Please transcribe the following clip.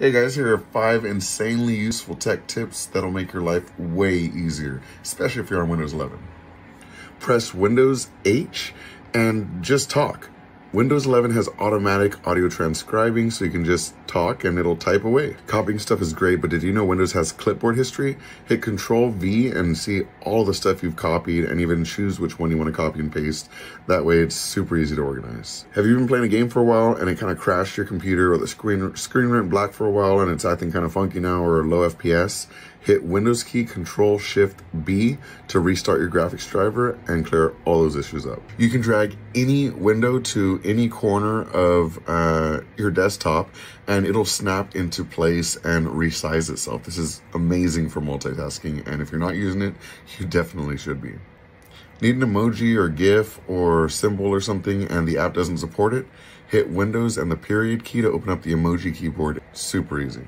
Hey guys, here are 5 insanely useful tech tips that'll make your life way easier, especially if you're on Windows 11. Press Windows H and just talk. Windows 11 has automatic audio transcribing, so you can just talk and it'll type away. Copying stuff is great, but did you know Windows has clipboard history? Hit Control V and see all the stuff you've copied and even choose which one you want to copy and paste. That way it's super easy to organize. Have you been playing a game for a while and it kind of crashed your computer, or the screen went black for a while and it's acting kind of funky now or low FPS? Hit Windows key Control Shift B to restart your graphics driver and clear all those issues up. You can drag any window to any corner of your desktop and it'll snap into place and resize itself. This is amazing for multitasking, and if you're not using it, you definitely should be. Need an emoji or GIF or symbol or something and the app doesn't support it? Hit Windows and the period key to open up the emoji keyboard. Super easy.